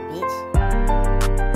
that, bitch.